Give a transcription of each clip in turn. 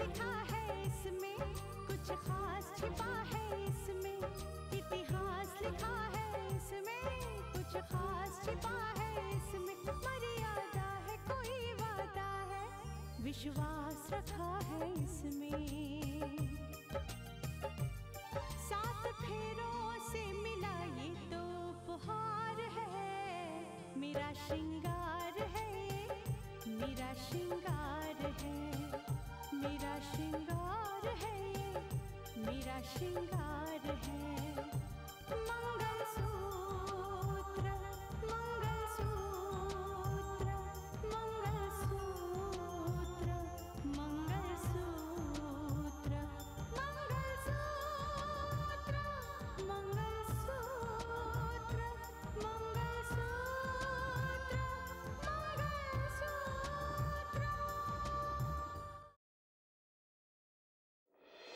लिखा है इसमें, कुछ खास छिपा है इसमें। इतिहास लिखा है इसमें, कुछ खास छिपा है इसमें। मर्यादा है, कोई वादा है, विश्वास रखा है इसमें। सात फेरों से मिला ये तो उपहार है, मेरा श्रृंगार है, मेरा श्रृंगार है, मेरा श्रृंगार है, मेरा श्रृंगार है।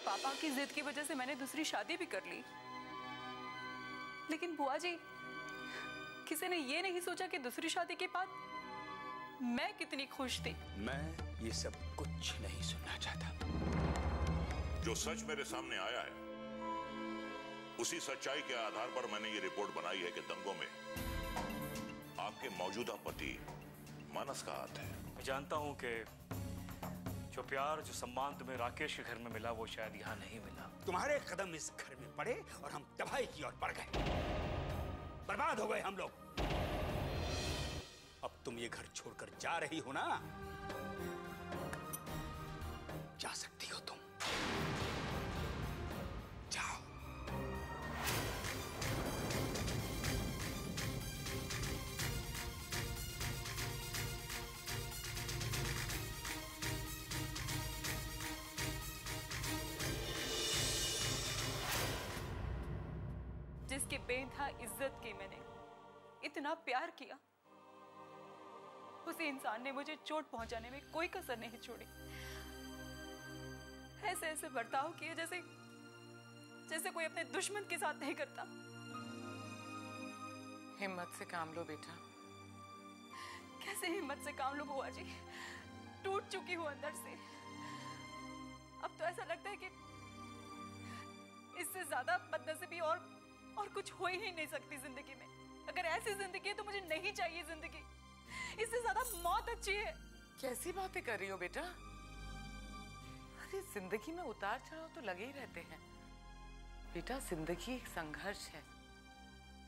पापा की जिद की वजह से मैंने दूसरी शादी भी कर ली, लेकिन बुआ जी किसी ने ये नहीं सोचा कि दूसरी शादी के बाद मैं कितनी खुश थी। मैं ये सब कुछ नहीं सुनना चाहता। जो सच मेरे सामने आया है, उसी सच्चाई के आधार पर मैंने ये रिपोर्ट बनाई है कि दंगों में आपके मौजूदा पति मानस का हाथ है। मैं जानता हूं कि जो प्यार, जो सम्मान तुम्हें राकेश के घर में मिला, वो शायद यहाँ नहीं मिला। तुम्हारे कदम इस घर में पड़े और हम तबाही की ओर बढ़ गए, बर्बाद हो गए हम लोग। अब तुम ये घर छोड़कर जा रही हो ना, जा सकती हो, तुम जाओ। जिसके बेधा इज्जत की मैंने इतना प्यार किया, उसी इंसान ने मुझे चोट पहुंचाने में कोई कसर नहीं छोड़ी। ऐसे ऐसे बर्ताव किए जैसे जैसे कोई अपने दुश्मन के साथ नहीं करता। हिम्मत से काम लो बेटा। कैसे हिम्मत से काम लो बुआ जी, टूट चुकी हूं अंदर से। अब तो ऐसा लगता है कि इससे ज्यादा बदनसीबी और कुछ हो ही नहीं सकती जिंदगी में। अगर ऐसी जिंदगी है तो मुझे नहीं चाहिए जिंदगी, इससे ज्यादा मौत अच्छी है। कैसी बातें कर रही हो बेटा? अरे जिंदगी में उतार चढ़ाव तो लगे ही रहते हैं बेटा। जिंदगी एक संघर्ष है।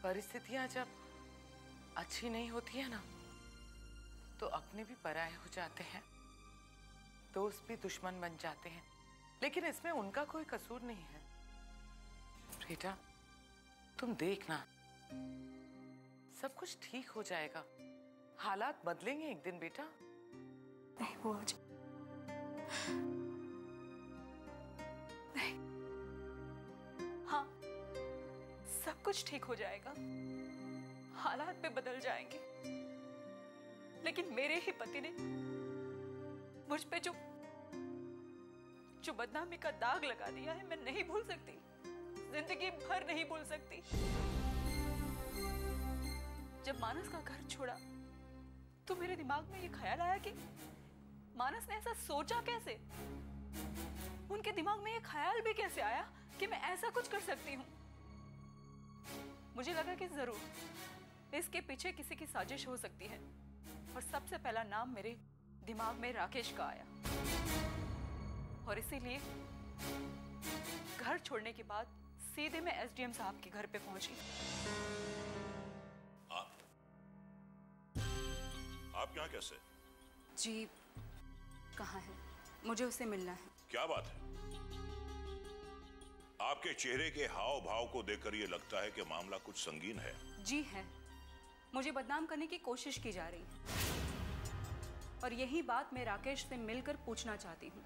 परिस्थितियां जब अच्छी नहीं होती है ना, तो अपने भी पराये हो जाते हैं, दोस्त भी दुश्मन बन जाते हैं, लेकिन इसमें उनका कोई कसूर नहीं है बेटा। तुम देखना, सब कुछ ठीक हो जाएगा। हालात बदलेंगे एक दिन बेटा। नहीं बुआ जी, नहीं। हाँ, सब कुछ ठीक हो जाएगा, हालात भी बदल जाएंगे, लेकिन मेरे ही पति ने मुझ पे जो बदनामी का दाग लगा दिया है, मैं नहीं भूल सकती, जिंदगी भर नहीं भूल सकती। जब मानस का घर छोड़ा तो मेरे दिमाग में ये ख्याल आया कि मानस ने ऐसा सोचा कैसे, उनके दिमाग में ये ख्याल भी कैसे आया कि मैं ऐसा कुछ कर सकती हूँ। मुझे लगा कि जरूर इसके पीछे किसी की साजिश हो सकती है, और सबसे पहला नाम मेरे दिमाग में राकेश का आया। और इसीलिए घर छोड़ने के बाद सीधे मैं एसडीएम साहब के घर पे पहुंची। आप यहाँ कैसे? जी कहाँ है, मुझे उसे मिलना है। क्या बात है? आपके चेहरे के हाव भाव को देखकर ये लगता है कि मामला कुछ संगीन है। जी है, मुझे बदनाम करने की कोशिश की जा रही है, और यही बात मैं राकेश से मिलकर पूछना चाहती हूँ।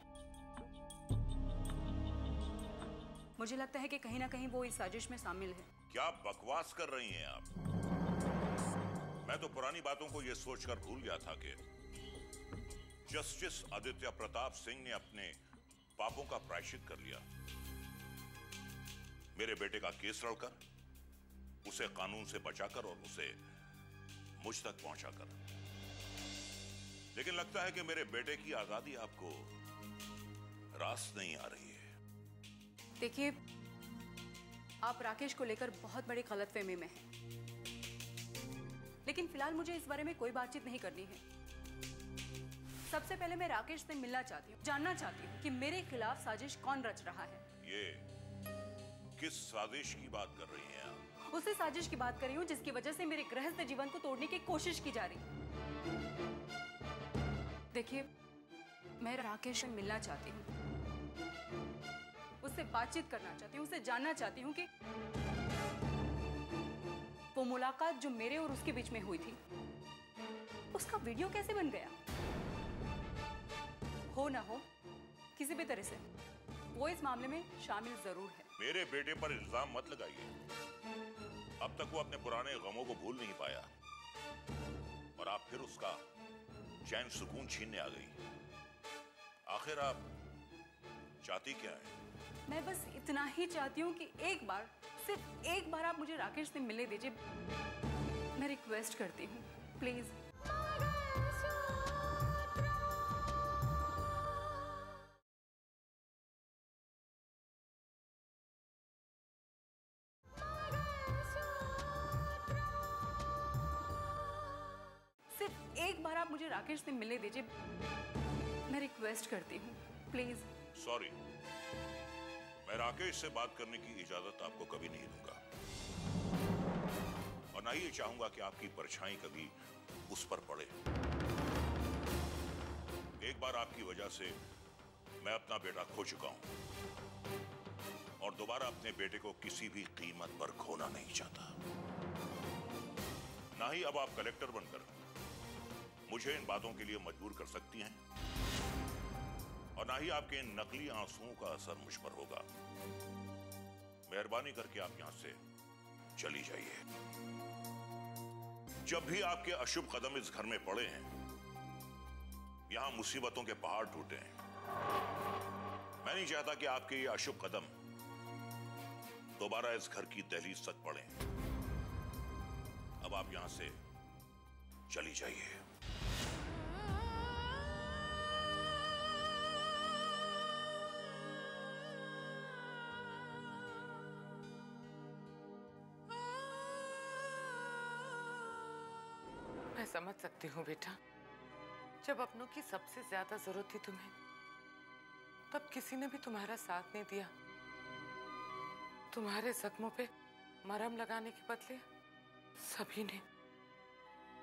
मुझे लगता है कि कहीं ना कहीं वो इस साजिश में शामिल है। क्या बकवास कर रही हैं आप? मैं तो पुरानी बातों को ये सोचकर भूल गया था कि जस्टिस आदित्य प्रताप सिंह ने अपने पापों का प्रायश्चित कर लिया। मेरे बेटे का केस लड़कर, उसे कानून से बचाकर और उसे मुझ तक पहुंचाकर। लेकिन लगता है कि मेरे बेटे की आजादी आपको रास नहीं आ रही है। देखिए, आप राकेश को लेकर बहुत बड़े गलतफहमी में हैं, लेकिन फिलहाल मुझे इस बारे में कोई बातचीत नहीं करनी है। सबसे पहले मैं राकेश से मिलना चाहती हूँ, जानना चाहती हूँ कि मेरे खिलाफ साजिश कौन रच रहा है। ये किस साजिश की बात कर रही हैं आप? उसी साजिश की बात कर रही हूँ जिसकी वजह से मेरे गृहस्थ जीवन को तोड़ने की कोशिश की जा रही है। देखिए, मैं राकेश से मिलना चाहती हूँ, उससे बातचीत करना चाहती हूँ, उससे जानना चाहती हूँ कि वो मुलाकात जो मेरे और उसके बीच में हुई थी, उसका वीडियो कैसे बन गया। हो ना हो, किसी भी तरह से वो इस मामले में शामिल जरूर है। मेरे बेटे पर इल्जाम मत लगाइए। अब तक वो अपने पुराने गमों को भूल नहीं पाया और आप फिर उसका चैन सुकून छीनने आ गई। आखिर आप चाहती क्या है? मैं बस इतना ही चाहती हूँ कि एक बार, सिर्फ एक बार आप मुझे राकेश से मिलने दीजिए। मैं रिक्वेस्ट करती हूँ, प्लीज। सिर्फ एक बार आप मुझे राकेश से मिलने दीजिए। मैं रिक्वेस्ट करती हूँ, प्लीज। सॉरी, मैं राकेश से बात करने की इजाजत आपको कभी नहीं दूंगा और ना ही चाहूंगा कि आपकी परछाई कभी उस पर पड़े। एक बार आपकी वजह से मैं अपना बेटा खो चुका हूं और दोबारा अपने बेटे को किसी भी कीमत पर खोना नहीं चाहता। ना ही अब आप कलेक्टर बनकर मुझे इन बातों के लिए मजबूर कर सकती हैं और ना ही आपके इन नकली आंसुओं का असर मुझ पर होगा। मेहरबानी करके आप यहां से चली जाइए। जब भी आपके अशुभ कदम इस घर में पड़े हैं, यहां मुसीबतों के पहाड़ टूटे हैं। मैं नहीं चाहता कि आपके ये अशुभ कदम दोबारा इस घर की दहलीज तक पड़े। अब आप यहां से चली जाइए। मैं समझ सकती हूँ बेटा, जब अपनों की सबसे ज्यादा जरूरत थी तुम्हें, तब किसी ने भी तुम्हारा साथ नहीं दिया। तुम्हारे जख्मों पे मरहम लगाने के बदले सभी ने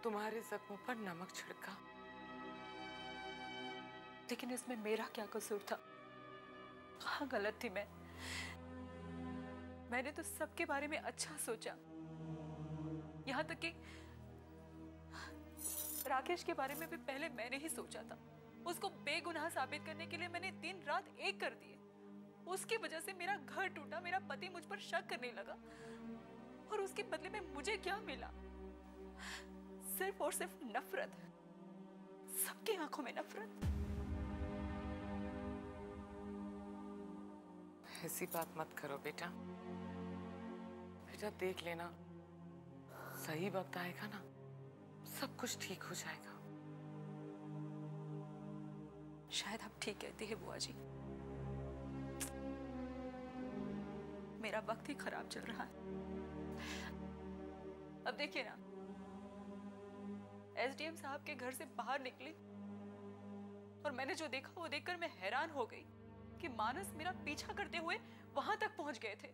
तुम्हारे जख्मों पर नमक छिड़का। लेकिन इसमें मेरा क्या कसूर था? कहाँ गलत थी मैं? मैंने तो सबके बारे में अच्छा सोचा, यहाँ तक कि राकेश के बारे में भी पहले मैंने ही सोचा था। उसको बेगुनाह साबित करने के लिए मैंने दिन रात एक कर दिए। उसकी वजह से मेरा घर टूटा, मेरा पति मुझ पर शक करने लगा और उसके बदले में मुझे क्या मिला? सिर्फ और सिर्फ नफरत। सबकी आंखों में नफरत। ऐसी बात मत करो बेटा। बेटा देख लेना, सही वक्त आएगा ना, सब कुछ ठीक हो जाएगा। शायद आप ठीक कहती है बुआ जी। मेरा वक्त ही खराब चल रहा है। अब देखिए ना, एसडीएम साहब के घर से बाहर निकली और मैंने जो देखा वो देखकर मैं हैरान हो गई कि मानस मेरा पीछा करते हुए वहां तक पहुंच गए थे।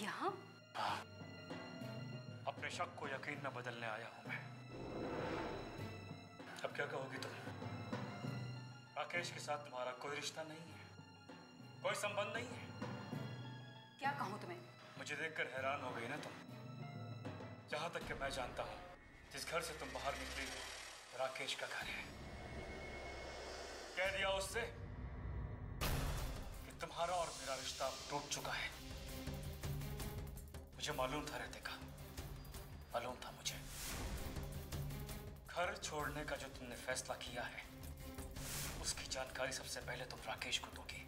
यहाँ अपने शक को यकीन में बदलने आया हूं मैं। अब क्या कहोगी तुम? राकेश के साथ तुम्हारा कोई रिश्ता नहीं है, कोई संबंध नहीं है। क्या कहूं तुम्हें? मुझे देखकर हैरान हो गई ना तुम। जहां तक कि मैं जानता हूं, जिस घर से तुम बाहर निकली हो राकेश का घर है। कह दिया उससे कि तुम्हारा और मेरा रिश्ता टूट चुका है। मुझे मालूम था, रहते का मालूम था मुझे। घर छोड़ने का जो तुमने फैसला किया है उसकी जानकारी सबसे पहले तुम राकेश को दोगी।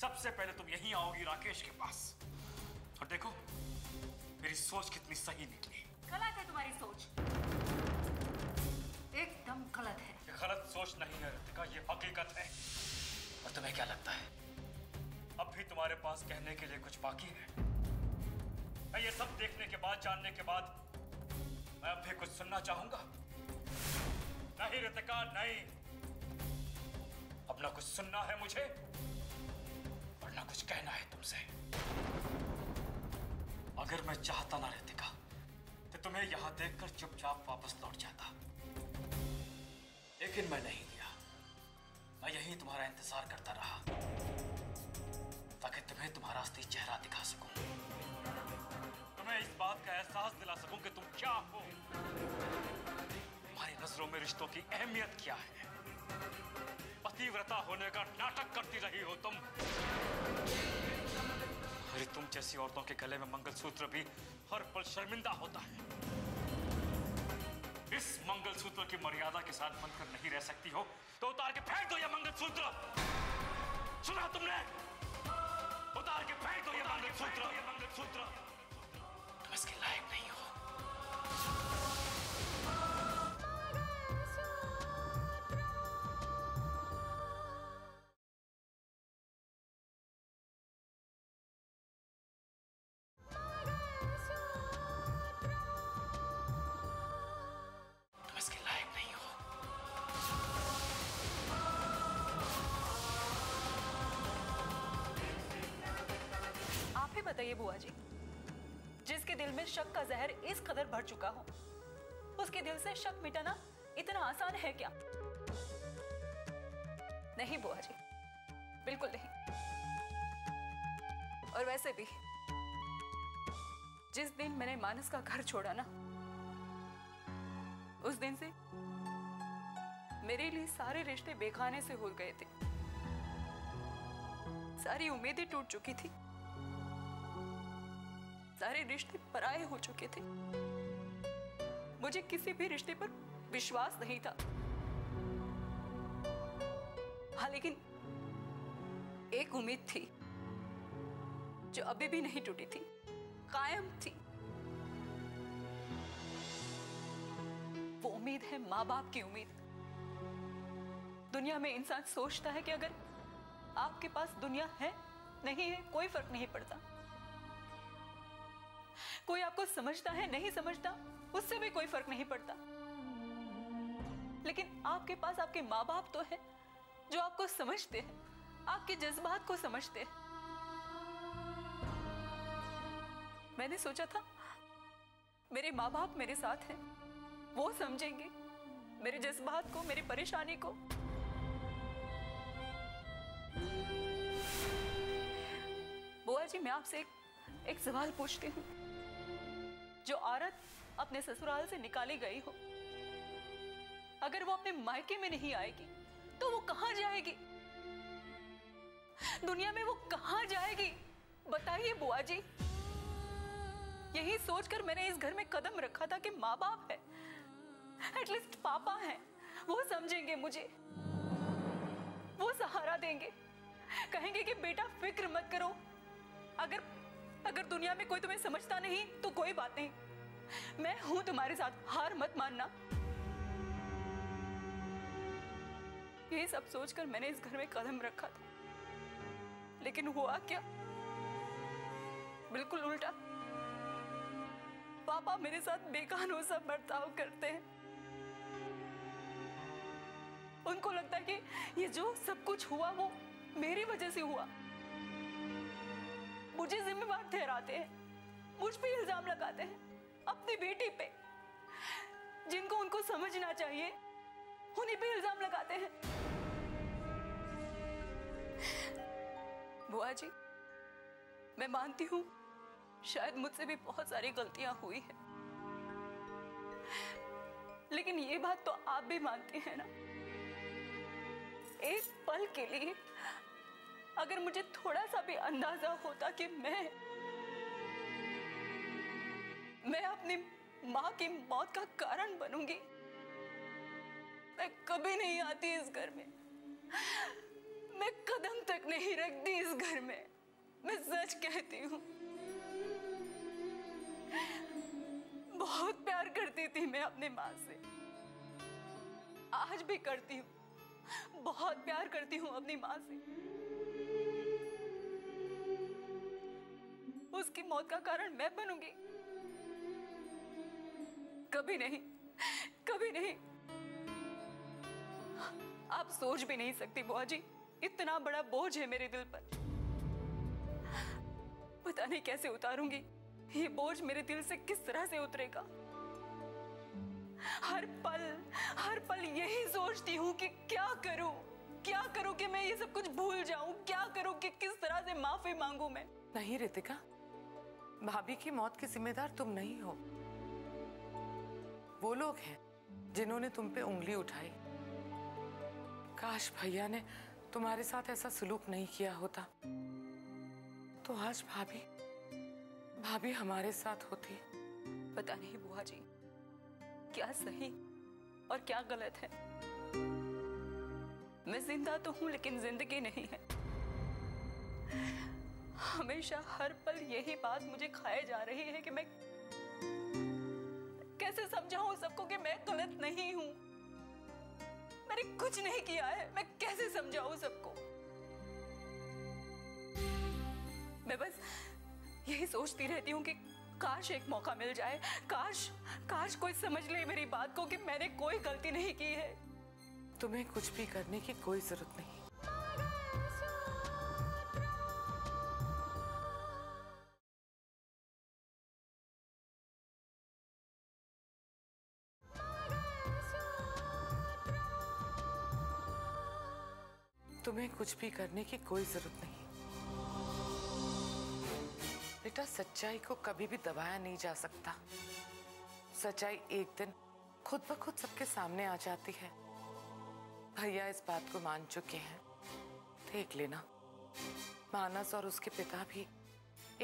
सबसे पहले तुम यहीं आओगी राकेश के पास। और देखो मेरी सोच कितनी सही निकली। गलत है तुम्हारी सोच, एकदम गलत है। ये गलत सोच नहीं है रितिका, ये हकीकत है। और तुम्हें क्या लगता है अब भी तुम्हारे पास कहने के लिए कुछ बाकी है? मैं ये सब देखने के बाद, जानने के बाद मैं अब भी कुछ सुनना चाहूंगा? नहीं रितिका नहीं, अब ना कुछ सुनना है मुझे और ना कुछ कहना है तुमसे। अगर मैं चाहता ना रितिका तो तुम्हें यहां देखकर चुपचाप वापस लौट जाता, लेकिन मैं नहीं गया। मैं यहीं तुम्हारा इंतजार करता रहा ताकि तुम्हें तुम्हारा असली चेहरा दिखा सकूं, मैं इस बात का एहसास दिला सकूं कि तुम क्या हो, तुम्हारी नजरों में रिश्तों की अहमियत क्या है। पतिव्रता होने का नाटक करती रही हो तुम। अरे तुम जैसी औरतों के गले में मंगलसूत्र भी हर पल शर्मिंदा होता है। इस मंगलसूत्र की मर्यादा के साथ बनकर नहीं रह सकती हो तो उतार के फेंक दो यह मंगलसूत्र। सुना तुमने, उतार के फेंक दो यह मंगलसूत्र। तुम इसके लायक नहीं हो। आप ही बताइए बुआ जी, जिसके दिल में शक का जहर इस कदर भर चुका हो, उसके दिल से शक मिटाना इतना आसान है क्या? नहीं बुआ जी, बिल्कुल नहीं। और वैसे भी जिस दिन मैंने मानस का घर छोड़ा ना, उस दिन से मेरे लिए सारे रिश्ते बेखाने से हो गए थे। सारी उम्मीदें टूट चुकी थी, सारे रिश्ते पराये हो चुके थे। मुझे किसी भी रिश्ते पर विश्वास नहीं था। हाँ लेकिन एक उम्मीद थी जो अभी भी नहीं टूटी थी, कायम थी। वो उम्मीद है माँ बाप की उम्मीद। दुनिया में इंसान सोचता है कि अगर आपके पास दुनिया है नहीं है कोई फर्क नहीं पड़ता, कोई आपको समझता है नहीं समझता उससे भी कोई फर्क नहीं पड़ता। लेकिन आपके पास आपके माँ बाप तो है जो आपको समझते हैं, आपके जज्बात को समझते हैं। मैंने सोचा था मेरे माँ बाप मेरे साथ हैं, वो समझेंगे मेरे जज्बात को, मेरी परेशानी को। बुआ जी मैं आपसे एक सवाल पूछती हूँ। जो औरत अपने ससुराल से निकाली गई हो, अगर वो अपने मायके में नहीं आएगी तो वो कहां जाएगी? दुनिया में वो कहां जाएगी? बताइए बुआ जी। यही सोचकर मैंने इस घर में कदम रखा था कि माँ बाप है, एटलीस्ट पापा हैं, वो समझेंगे मुझे, वो सहारा देंगे, कहेंगे कि बेटा फिक्र मत करो, अगर दुनिया में कोई तुम्हें समझता नहीं तो कोई बात नहीं, मैं हूं तुम्हारे साथ, हार मत मानना। ये सब सोचकर मैंने इस घर में कदम रखा था, लेकिन हुआ क्या? बिल्कुल उल्टा। पापा मेरे साथ बेकानून सा बर्ताव करते हैं। उनको लगता है कि ये जो सब कुछ हुआ वो मेरी वजह से हुआ, मुझे जिम्मेदार ठहराते हैं, मुझ पे इल्जाम लगाते हैं, अपनी बेटी पे। जिनको उनको समझना चाहिए उन्हीं पे इल्जाम लगाते हैं। बुआ जी मैं मानती हूँ शायद मुझसे भी बहुत सारी गलतियां हुई है, लेकिन ये बात तो आप भी मानती हैं ना, एक पल के लिए अगर मुझे थोड़ा सा भी अंदाजा होता कि मैं अपनी माँ की मौत का कारण बनूंगी। मैं कभी नहीं आती इस घर में, मैं कदम तक नहीं रखती इस घर में। मैं सच कहती हूँ, बहुत प्यार करती थी मैं अपने माँ से, आज भी करती हूँ। बहुत प्यार करती हूँ अपनी माँ से। उसकी मौत का कारण मैं बनूंगी? कभी नहीं, कभी नहीं। आप सोच भी नहीं सकती बुआ जी, इतना बड़ा बोझ है मेरे दिल पर। पता नहीं कैसे उतारूंगी ये बोझ, मेरे दिल से किस तरह से उतरेगा। हर पल यही सोचती हूँ कि क्या करूं कि मैं ये सब कुछ भूल जाऊं, क्या करूं कि किस तरह से माफी मांगू मैं। नहीं रितिका, भाभी की मौत की जिम्मेदार तुम नहीं हो, वो लोग हैं जिन्होंने तुम पे उंगली उठाई। काश भैया ने तुम्हारे साथ ऐसा सलूक नहीं किया होता तो आज भाभी हमारे साथ होती। पता नहीं बुआ जी क्या सही और क्या गलत है। मैं जिंदा तो हूं लेकिन जिंदगी नहीं है। हमेशा हर पल यही बात मुझे खाए जा रही है कि मैं कैसे समझाऊं सबको कि मैं गलत नहीं हूं, मैंने कुछ नहीं किया है। मैं कैसे समझाऊं सबको? मैं बस यही सोचती रहती हूँ कि काश एक मौका मिल जाए, काश कोई समझ ले मेरी बात को कि मैंने कोई गलती नहीं की है। तुम्हें कुछ भी करने की कोई जरूरत नहीं। तुम्हें कुछ भी करने की कोई जरूरत नहीं बेटा। सच्चाई को कभी भी दबाया नहीं जा सकता। सच्चाई एक दिन खुद ब खुद सबके सामने आ जाती है। भैया इस बात को मान चुके हैं, देख लेना। मानस और उसके पिता भी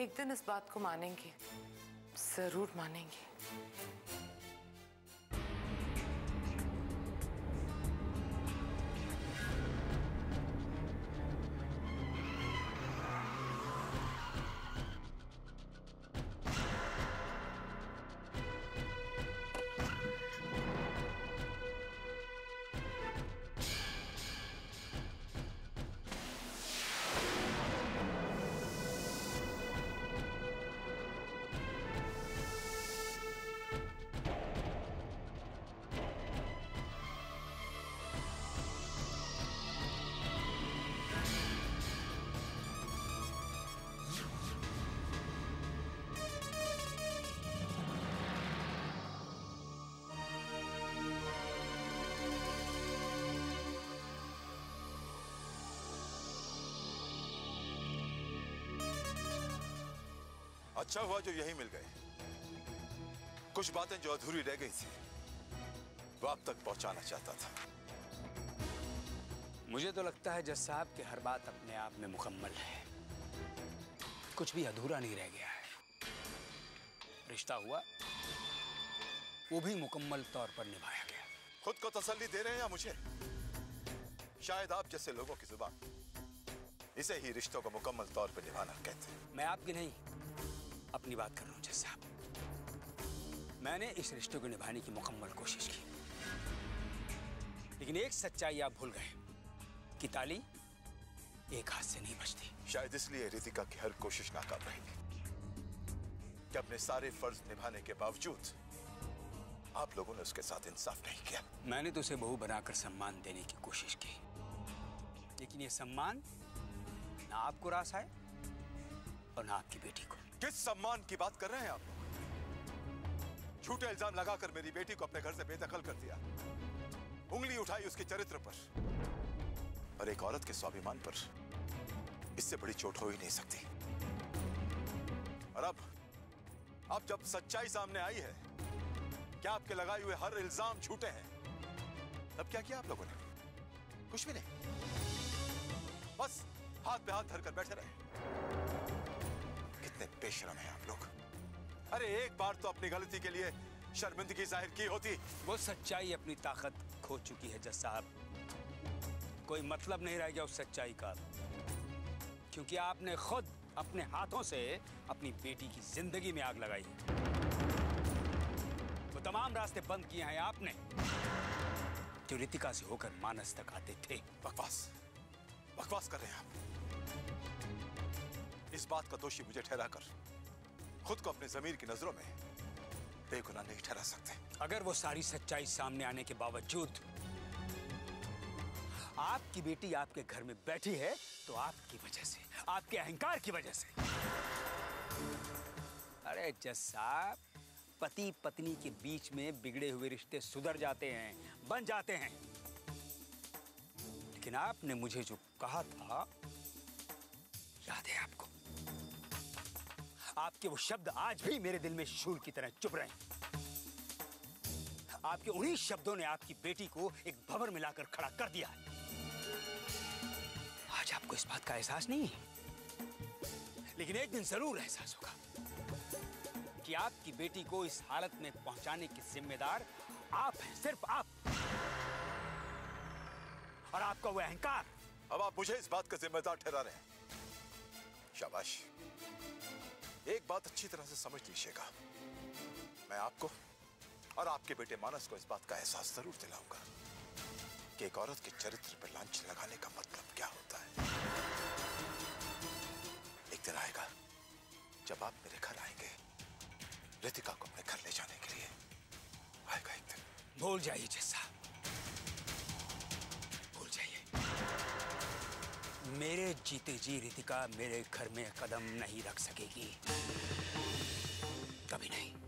एक दिन इस बात को मानेंगे, जरूर मानेंगे। अच्छा हुआ जो यहीं मिल गए। कुछ बातें जो अधूरी रह गई थी वो आप तक पहुंचाना चाहता था। मुझे तो लगता है जज साहब की हर बात अपने आप में मुकम्मल है, कुछ भी अधूरा नहीं रह गया है। रिश्ता हुआ वो भी मुकम्मल तौर पर निभाया गया। खुद को तसल्ली दे रहे हैं या मुझे? शायद आप जैसे लोगों की जुबान इसे ही रिश्तों को मुकम्मल तौर पर निभाना कहते हैं। मैं आपकी नहीं, अपनी बात कर रहा हूं जज साहब। मैंने इस रिश्ते को निभाने की मुकम्मल कोशिश की, लेकिन एक सच्चाई आप भूल गए कि ताली एक हाथ से नहीं बजती। शायद इसलिए रितिका की हर कोशिश नाकाम रही कि अपने सारे फर्ज निभाने के बावजूद आप लोगों ने उसके साथ इंसाफ नहीं किया। मैंने तो उसे बहू बनाकर सम्मान देने की कोशिश की, लेकिन यह सम्मान ना आपको रास आए और ना आपकी बेटी को। किस सम्मान की बात कर रहे हैं आप लोग? झूठे इल्जाम लगाकर मेरी बेटी को अपने घर से बेदखल कर दिया, उंगली उठाई उसके चरित्र पर और एक औरत के स्वाभिमान पर। इससे बड़ी चोट हो ही नहीं सकती। और अब जब सच्चाई सामने आई है, क्या आपके लगाए हुए हर इल्जाम झूठे हैं? तब क्या किया आप लोगों ने? कुछ भी नहीं, बस हाथ पे हाथ धरकर बैठे रहे। बेशरम हैं आप लोग। अरे एक बार तो अपनी गलती के लिए शर्मिंदगी जाहिर की होती। वो सच्चाई अपनी ताकत खो चुकी है जज साहब, कोई मतलब नहीं रह गया उस सच्चाई का, क्योंकि आपने खुद अपने हाथों से अपनी बेटी की जिंदगी में आग लगाई है। वो तमाम रास्ते बंद किए हैं आपने जो रितिका से होकर मानस तक आते थे। बकवास कर रहे हैं आप। इस बात का दोषी मुझे ठहराकर खुद को अपने जमीर की नजरों में बेगुनाह नहीं ठहरा सकते। अगर वो सारी सच्चाई सामने आने के बावजूद आपकी बेटी आपके घर में बैठी है तो आपकी वजह से, आपके अहंकार की वजह से। अरे जज साहब, पति पत्नी के बीच में बिगड़े हुए रिश्ते सुधर जाते हैं, बन जाते हैं, लेकिन आपने मुझे जो कहा था याद है आपको? आपके वो शब्द आज भी मेरे दिल में शूल की तरह चुभ रहे हैं। आपके उन्हीं शब्दों ने आपकी बेटी को एक भंवर में लाकर खड़ा कर दिया है। आज आपको इस बात का एहसास नहीं है, लेकिन एक दिन जरूर एहसास होगा कि आपकी बेटी को इस हालत में पहुंचाने की जिम्मेदार आप हैं, सिर्फ आप और आपका वो अहंकार। अब आप मुझे इस बात का जिम्मेदार ठहरा रहे हैं। शाबाश। एक बात अच्छी तरह से समझ लीजिएगा, मैं आपको और आपके बेटे मानस को इस बात का एहसास जरूर दिलाऊंगा कि एक औरत के चरित्र पर लांछन लगाने का मतलब क्या होता है। एक दिन आएगा जब आप मेरे घर आएंगे रितिका को अपने घर ले जाने के लिए। आएगा एक दिन। भूल जाइए जैसा, भूल जाइए। मेरे जीते जी रितिका मेरे घर में कदम नहीं रख सकेगी, कभी नहीं।